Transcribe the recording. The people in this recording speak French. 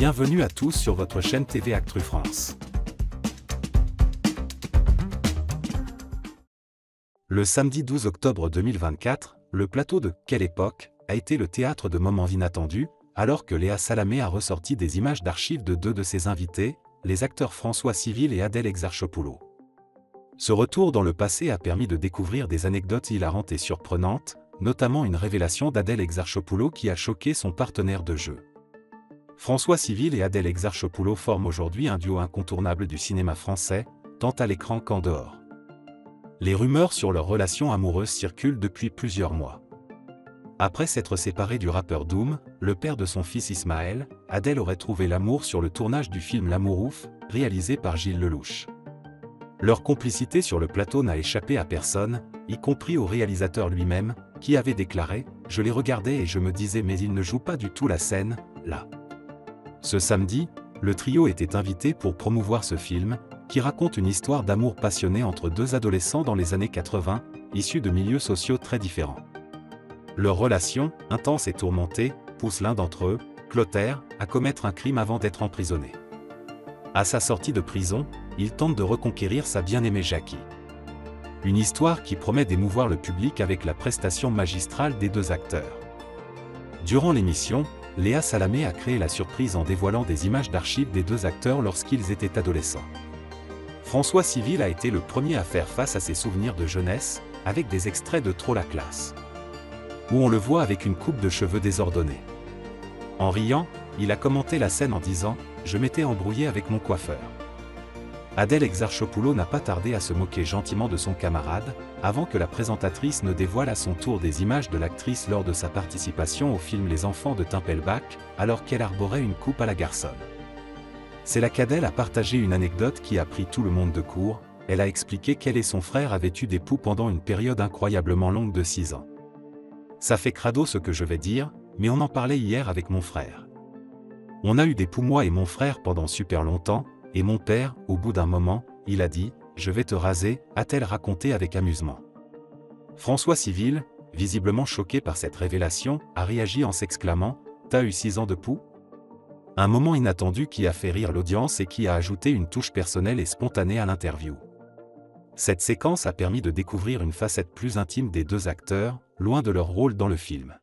Bienvenue à tous sur votre chaîne TV ACTU France. Le samedi 12 octobre 2024, le plateau de Quelle Époque! A été le théâtre de moments inattendus, alors que Léa Salamé a ressorti des images d'archives de deux de ses invités, les acteurs François Civil et Adèle Exarchopoulos. Ce retour dans le passé a permis de découvrir des anecdotes hilarantes et surprenantes, notamment une révélation d'Adèle Exarchopoulos qui a choqué son partenaire de jeu. François Civil et Adèle Exarchopoulos forment aujourd'hui un duo incontournable du cinéma français, tant à l'écran qu'en dehors. Les rumeurs sur leur relation amoureuse circulent depuis plusieurs mois. Après s'être séparée du rappeur Doom, le père de son fils Ismaël, Adèle aurait trouvé l'amour sur le tournage du film L'Amour Ouf, réalisé par Gilles Lelouch. Leur complicité sur le plateau n'a échappé à personne, y compris au réalisateur lui-même, qui avait déclaré « Je les regardais et je me disais mais ils ne jouent pas du tout la scène, là ». Ce samedi, le trio était invité pour promouvoir ce film, qui raconte une histoire d'amour passionné entre deux adolescents dans les années 80, issus de milieux sociaux très différents. Leur relation, intense et tourmentée, pousse l'un d'entre eux, Clotaire, à commettre un crime avant d'être emprisonné. À sa sortie de prison, il tente de reconquérir sa bien-aimée Jackie. Une histoire qui promet d'émouvoir le public avec la prestation magistrale des deux acteurs. Durant l'émission, Léa Salamé a créé la surprise en dévoilant des images d'archives des deux acteurs lorsqu'ils étaient adolescents. François Civil a été le premier à faire face à ses souvenirs de jeunesse, avec des extraits de Trop la classe, où on le voit avec une coupe de cheveux désordonnée. En riant, il a commenté la scène en disant « Je m'étais embrouillé avec mon coiffeur ». Adèle Exarchopoulos n'a pas tardé à se moquer gentiment de son camarade, avant que la présentatrice ne dévoile à son tour des images de l'actrice lors de sa participation au film Les enfants de Timpelbach, alors qu'elle arborait une coupe à la garçonne. C'est là qu'Adèle a partagé une anecdote qui a pris tout le monde de court, elle a expliqué qu'elle et son frère avaient eu des poux pendant une période incroyablement longue de 6 ans. Ça fait crado ce que je vais dire, mais on en parlait hier avec mon frère. On a eu des poux moi et mon frère pendant super longtemps, et mon père, au bout d'un moment, il a dit « Je vais te raser », a-t-elle raconté avec amusement. François Civil, visiblement choqué par cette révélation, a réagi en s'exclamant « T'as eu 6 ans de poux ?» Un moment inattendu qui a fait rire l'audience et qui a ajouté une touche personnelle et spontanée à l'interview. Cette séquence a permis de découvrir une facette plus intime des deux acteurs, loin de leur rôle dans le film.